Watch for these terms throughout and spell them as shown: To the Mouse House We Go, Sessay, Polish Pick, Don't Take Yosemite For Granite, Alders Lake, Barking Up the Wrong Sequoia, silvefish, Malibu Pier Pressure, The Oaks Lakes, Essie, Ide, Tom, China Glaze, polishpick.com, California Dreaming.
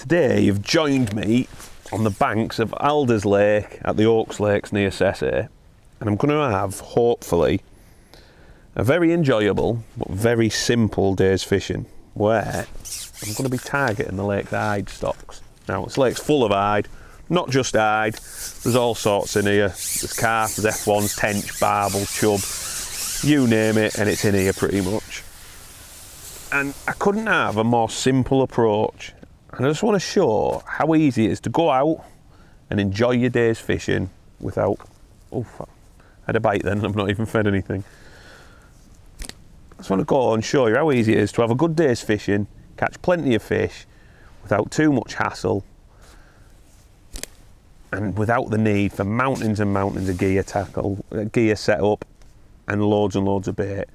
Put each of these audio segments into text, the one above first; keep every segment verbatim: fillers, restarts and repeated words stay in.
Today you've joined me on the banks of Alders Lake at the Oaks Lakes near Sessay, and I'm going to have, hopefully, a very enjoyable but very simple day's fishing where I'm going to be targeting the lake's Ide stocks. Now, this lake's full of Ide, not just Ide, there's all sorts in here. There's carp, there's F ones, tench, barbel, chub, you name it, and it's in here pretty much. And I couldn't have a more simple approach. And I just want to show how easy it is to go out and enjoy your day's fishing without... Oof, I had a bite then and I've not even fed anything. I just want to go and show you how easy it is to have a good day's fishing, catch plenty of fish without too much hassle and without the need for mountains and mountains of gear tackle, gear setup and loads and loads of bait.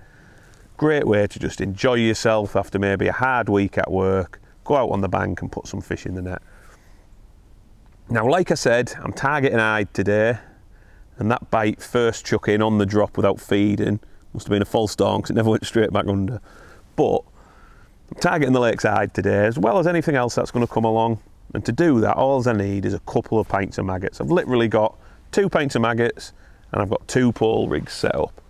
Great way to just enjoy yourself after maybe a hard week at work. Go out on the bank and put some fish in the net. Now, like I said, I'm targeting Ide today, and that bite first chuck in on the drop without feeding must have been a false dawn because it never went straight back under. But I'm targeting the lake's Ide today as well as anything else that's going to come along, and to do that all I need is a couple of pints of maggots. I've literally got two pints of maggots and I've got two pole rigs set up.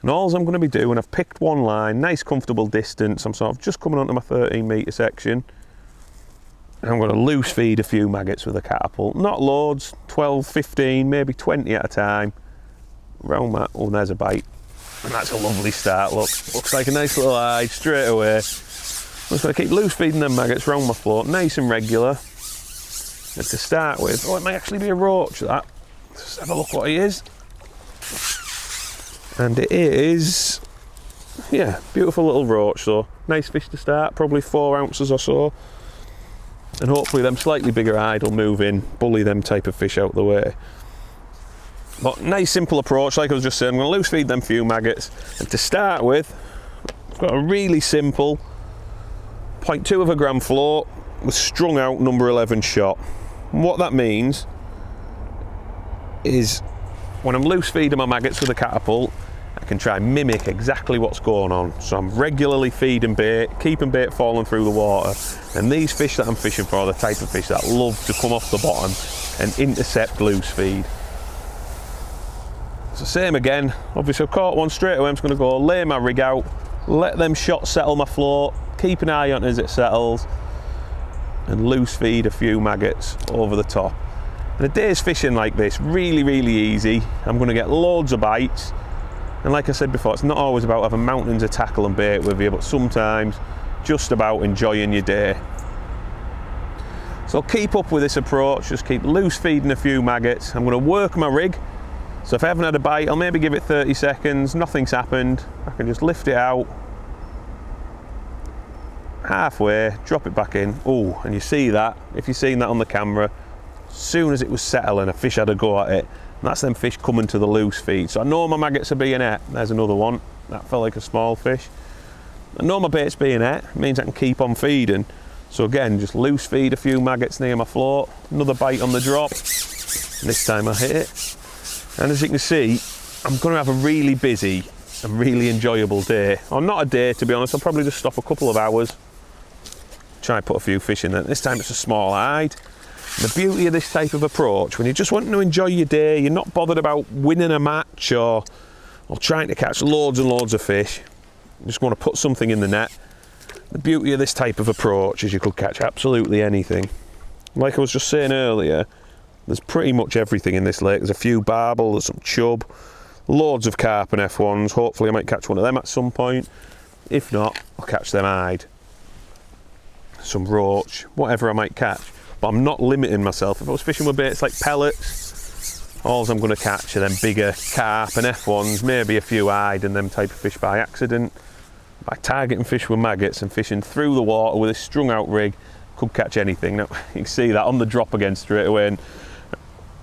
And all I'm going to be doing, I've picked one line, nice comfortable distance, I'm sort of just coming onto my thirteen metre section. And I'm going to loose feed a few maggots with a catapult, not loads, twelve, fifteen, maybe twenty at a time. Round that, oh there's a bite. And that's a lovely start, look, looks like a nice little Ide straight away. I'm just going to keep loose feeding them maggots round my float, nice and regular. And to start with, oh it may actually be a roach that, let's have a look what he is. And it is, yeah, beautiful little roach, so nice fish to start, probably four ounces or so. And hopefully them slightly bigger Ide will move in, bully them type of fish out the way. But nice simple approach, like I was just saying, I'm gonna loose feed them few maggots. And to start with, I've got a really simple zero point two of a gram float with strung out number eleven shot. And what that means is when I'm loose feeding my maggots with a catapult, I can try and mimic exactly what's going on. So I'm regularly feeding bait, keeping bait falling through the water, and these fish that I'm fishing for are the type of fish that love to come off the bottom and intercept loose feed. It's the same again, obviously I've caught one straight away, I'm just going to go lay my rig out, let them shots settle my float, keep an eye on it as it settles, and loose feed a few maggots over the top. And a day's fishing like this, really, really easy. I'm going to get loads of bites. And like I said before, it's not always about having mountains of tackle and bait with you, but sometimes just about enjoying your day. So keep up with this approach, just keep loose feeding a few maggots. I'm going to work my rig. So if I haven't had a bite, I'll maybe give it thirty seconds, nothing's happened. I can just lift it out. Halfway, drop it back in. Oh, and you see that, if you've seen that on the camera, soon as it was settling, a fish had a go at it, and that's them fish coming to the loose feed. So I know my maggots are being ate. There's another one that felt like a small fish. I know my bait's being ate, it means I can keep on feeding. So again, just loose feed a few maggots near my float, another bite on the drop, and this time I hit it. And as you can see, I'm going to have a really busy and really enjoyable day, or not a day to be honest. I'll probably just stop a couple of hours, try and put a few fish in there. This time it's a small Ide. The beauty of this type of approach, when you're just wanting to enjoy your day, you're not bothered about winning a match or, or trying to catch loads and loads of fish, you just want to put something in the net. The beauty of this type of approach is you could catch absolutely anything. Like I was just saying earlier, there's pretty much everything in this lake. There's a few barbel, there's some chub, loads of carp and F ones. Hopefully I might catch one of them at some point. If not, I'll catch them Ide. Some roach, whatever I might catch. But I'm not limiting myself. If I was fishing with baits like pellets, all I'm going to catch are them bigger carp and F ones, maybe a few Ide and them type of fish by accident. By targeting fish with maggots and fishing through the water with a strung out rig, could catch anything. Now, you can see that on the drop again straight away. And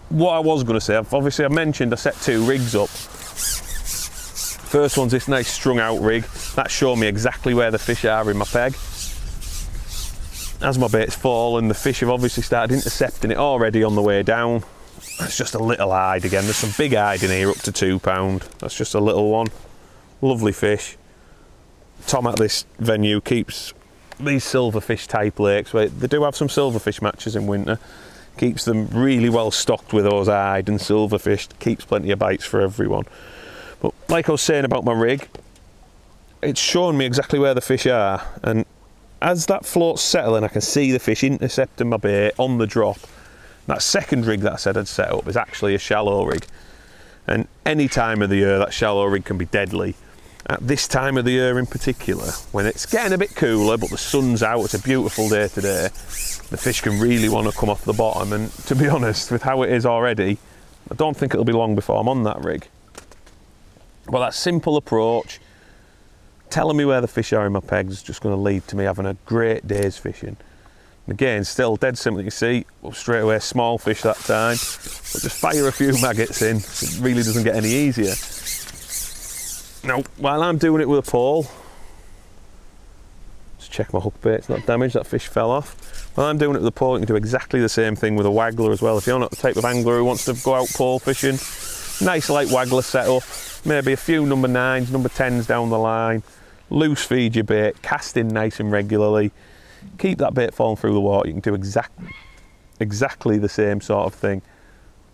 what I was going to say, obviously I mentioned I set two rigs up. First one's this nice strung out rig. That showed me exactly where the fish are in my peg. As my bait's fallen, the fish have obviously started intercepting it already on the way down. That's just a little Ide again. There's some big Ide in here, up to two pound. That's just a little one. Lovely fish. Tom at this venue keeps these silverfish type lakes, where they do have some silverfish matches in winter, keeps them really well stocked with those ide and silverfish, keeps plenty of bites for everyone. But like I was saying about my rig, it's shown me exactly where the fish are, and as that float's settling, I can see the fish intercepting my bait on the drop. That second rig that I said I'd set up is actually a shallow rig, and any time of the year that shallow rig can be deadly. At this time of the year in particular, when it's getting a bit cooler but the sun's out, it's a beautiful day today, the fish can really want to come off the bottom, and to be honest, with how it is already, I don't think it'll be long before I'm on that rig. Well, that simple approach, telling me where the fish are in my pegs, is just going to lead to me having a great day's fishing. And again, still dead simple, you can see, well, straight away small fish that time, but just fire a few maggots in, it really doesn't get any easier. Now, while I'm doing it with a pole, just check my hook bait's not damaged, that fish fell off. While I'm doing it with a pole, you can do exactly the same thing with a waggler as well. If you're not the type of angler who wants to go out pole fishing, nice light waggler setup, maybe a few number nines, number tens down the line, loose feed your bait, cast in nice and regularly, keep that bait falling through the water, you can do exact, exactly the same sort of thing.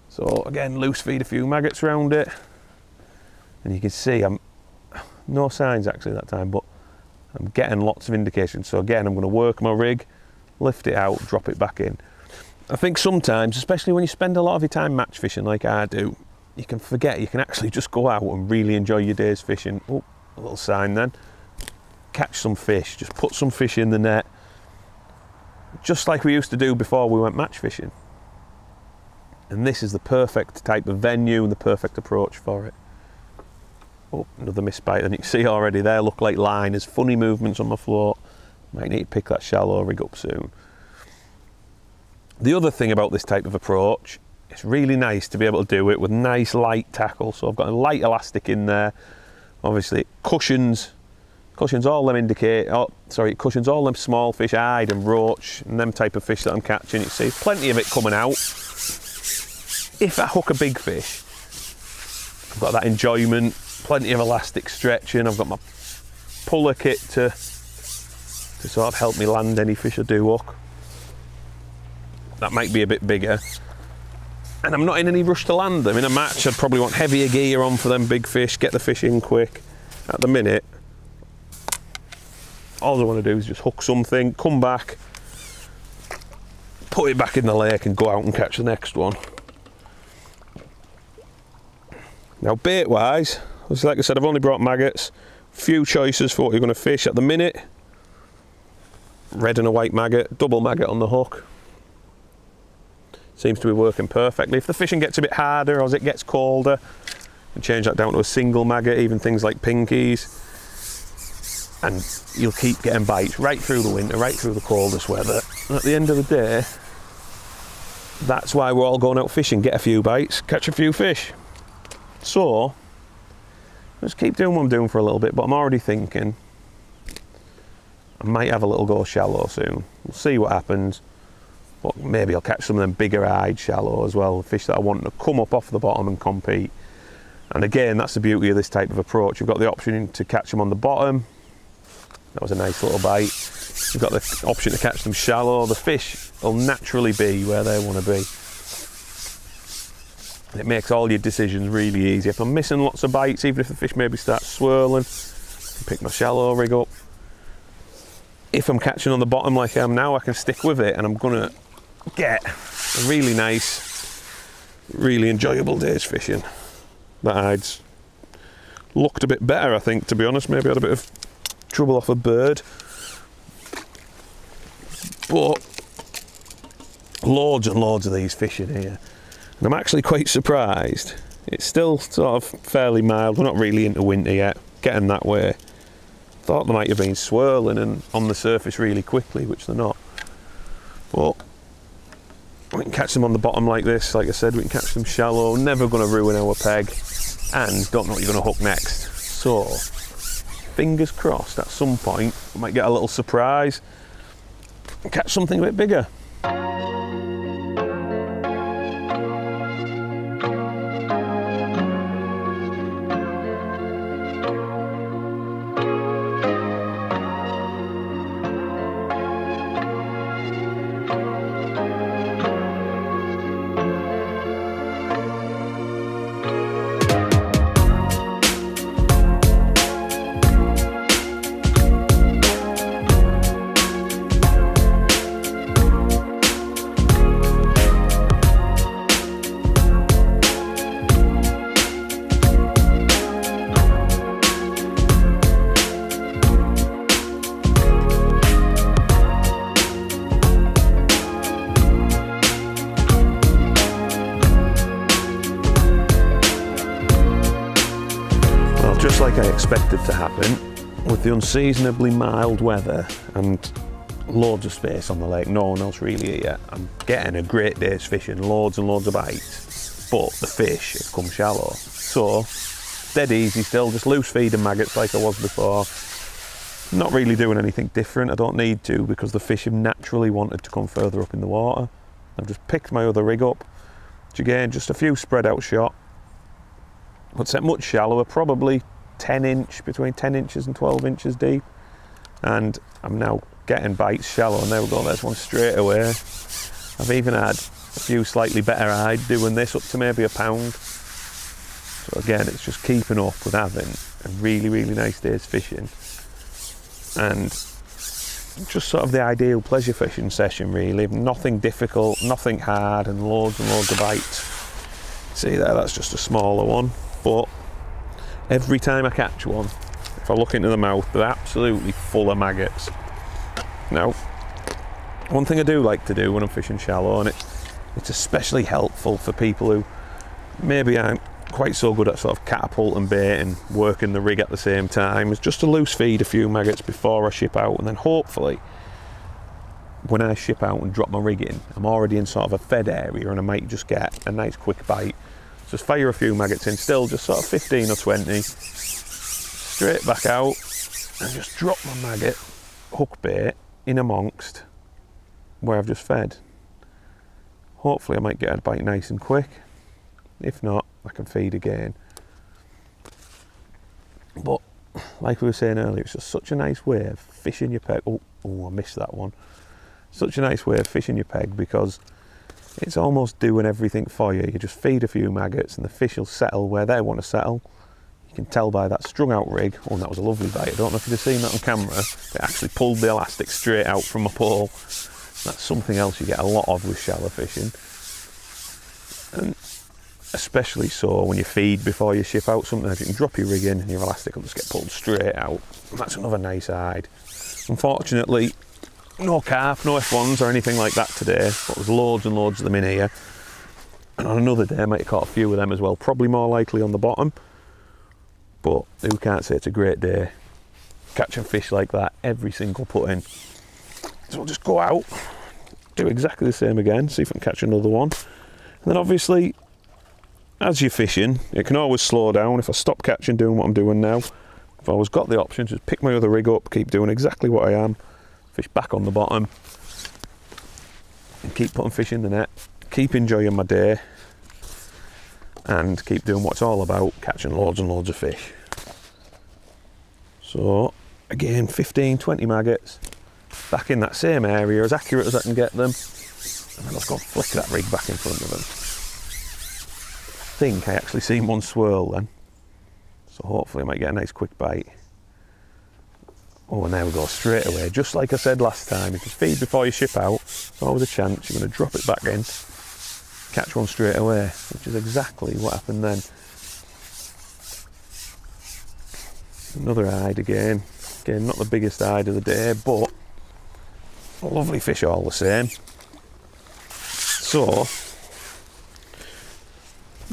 So again, loose feed a few maggots around it, and you can see I'm no signs actually that time, but I'm getting lots of indications. So again, I'm going to work my rig, lift it out, drop it back in. I think sometimes, especially when you spend a lot of your time match fishing like I do, you can forget you can actually just go out and really enjoy your day's fishing. Oh, a little sign then. Catch some fish, just put some fish in the net, just like we used to do before we went match fishing. And this is the perfect type of venue and the perfect approach for it. Oh, another missed bite, and you can see already there, look like line, there's funny movements on my float. Might need to pick that shallow rig up soon. The other thing about this type of approach, it's really nice to be able to do it with nice light tackle. So I've got a light elastic in there. Obviously it cushions, cushions all them indicate, oh, sorry, it cushions all them small fish, ide and roach, and them type of fish that I'm catching. You see plenty of it coming out. If I hook a big fish, I've got that enjoyment, plenty of elastic stretching. I've got my puller kit to, to sort of help me land any fish I do hook. That might be a bit bigger. And I'm not in any rush to land them. In a match, I'd probably want heavier gear on for them big fish, get the fish in quick. At the minute, all I want to do is just hook something, come back, put it back in the lake and go out and catch the next one. Now bait-wise, like I said, I've only brought maggots, few choices for what you're going to fish at the minute. Red and a white maggot, double maggot on the hook. Seems to be working perfectly. If the fishing gets a bit harder or as it gets colder, you change that down to a single maggot, even things like pinkies. And you'll keep getting bites right through the winter, right through the coldest weather. And at the end of the day, that's why we're all going out fishing, get a few bites, catch a few fish. So, just keep doing what I'm doing for a little bit, but I'm already thinking I might have a little go shallow soon. We'll see what happens. But maybe I'll catch some of them bigger eyed shallow as well, fish that I want to come up off the bottom and compete. And again, that's the beauty of this type of approach. You've got the option to catch them on the bottom. That was a nice little bite. You've got the option to catch them shallow. The fish will naturally be where they want to be. It makes all your decisions really easy. If I'm missing lots of bites, even if the fish maybe starts swirling, I can pick my shallow rig up. If I'm catching on the bottom like I am now, I can stick with it and I'm going to get a really nice, really enjoyable day's fishing. That hide's looked a bit better, I think, to be honest. Maybe I had a bit of trouble off a bird. But loads and loads of these fish in here. I'm actually quite surprised. It's still sort of fairly mild, we're not really into winter yet, getting that way. Thought they might have been swirling and on the surface really quickly, which they're not. But we can catch them on the bottom like this, like I said, we can catch them shallow, never going to ruin our peg, and don't know what you're going to hook next. So, fingers crossed, at some point, we might get a little surprise and catch something a bit bigger. like I expected to happen, with the unseasonably mild weather and loads of space on the lake, no one else really yet. I'm getting a great day's fishing, loads and loads of bites, but the fish have come shallow. So, dead easy still, just loose feeding maggots like I was before. Not really doing anything different, I don't need to, because the fish have naturally wanted to come further up in the water. I've just picked my other rig up, which again, just a few spread out shot. I'd set much shallower, probably ten inch, between ten inches and twelve inches deep. And I'm now getting bites shallow, and there we go, there's one straight away. I've even had a few slightly better eyed doing this, up to maybe a pound. So again, it's just keeping up with having a really, really nice day's fishing. And just sort of the ideal pleasure fishing session really, nothing difficult, nothing hard, and loads and loads of bites. See there, that's just a smaller one, but every time I catch one, if I look into the mouth, they're absolutely full of maggots. Now, one thing I do like to do when I'm fishing shallow, and it, it's especially helpful for people who maybe aren't quite so good at sort of catapult and bait and working the rig at the same time, is just to loose feed a few maggots before I ship out, and then hopefully when I ship out and drop my rig in, I'm already in sort of a fed area and I might just get a nice quick bite. Just fire a few maggots in, still just sort of fifteen or twenty, straight back out and just drop my maggot hook bait in amongst where I've just fed. Hopefully I might get a bite nice and quick. If not, I can feed again. But like we were saying earlier, it's just such a nice way of fishing your peg. Oh, oh, I missed that one. Such a nice way of fishing your peg, because it's almost doing everything for you. You just feed a few maggots and the fish will settle where they want to settle. You can tell by that strung out rig. Oh, that was a lovely bite. I don't know if you've seen that on camera. It actually pulled the elastic straight out from my pole. That's something else you get a lot of with shallow fishing. And especially so when you feed before you ship out something. If you can drop your rig in and your elastic will just get pulled straight out. And that's another nice hide. Unfortunately, no carp, no F ones or anything like that today, but there's loads and loads of them in here. And on another day I might have caught a few of them as well, probably more likely on the bottom. But who can't say it's a great day catching fish like that every single put in. So I'll just go out, do exactly the same again, see if I can catch another one. And then obviously, as you're fishing, it can always slow down. If I stop catching, doing what I'm doing now, I've always got the option to just pick my other rig up, keep doing exactly what I am, fish back on the bottom, and keep putting fish in the net, keep enjoying my day, and keep doing what it's all about, catching loads and loads of fish. So, again, fifteen, twenty maggots, back in that same area, as accurate as I can get them, and then I'll go and flick that rig back in front of them. I think I actually seen one swirl then, so hopefully I might get a nice quick bite. Oh, and there we go, straight away, just like I said last time, if you feed before you ship out, there's always a chance you're going to drop it back in, catch one straight away, which is exactly what happened then. Another hide again, again not the biggest hide of the day, but a lovely fish all the same. So,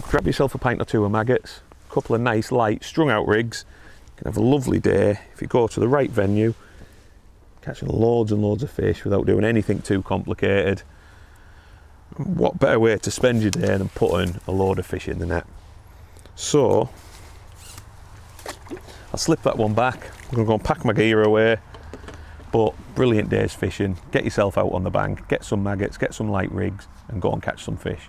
grab yourself a pint or two of maggots, a couple of nice light strung out rigs, you can have a lovely day if you go to the right venue, catching loads and loads of fish without doing anything too complicated. What better way to spend your day than putting a load of fish in the net? So, I'll slip that one back, I'm going to go and pack my gear away, but brilliant day's fishing. Get yourself out on the bank, get some maggots, get some light rigs and go and catch some fish.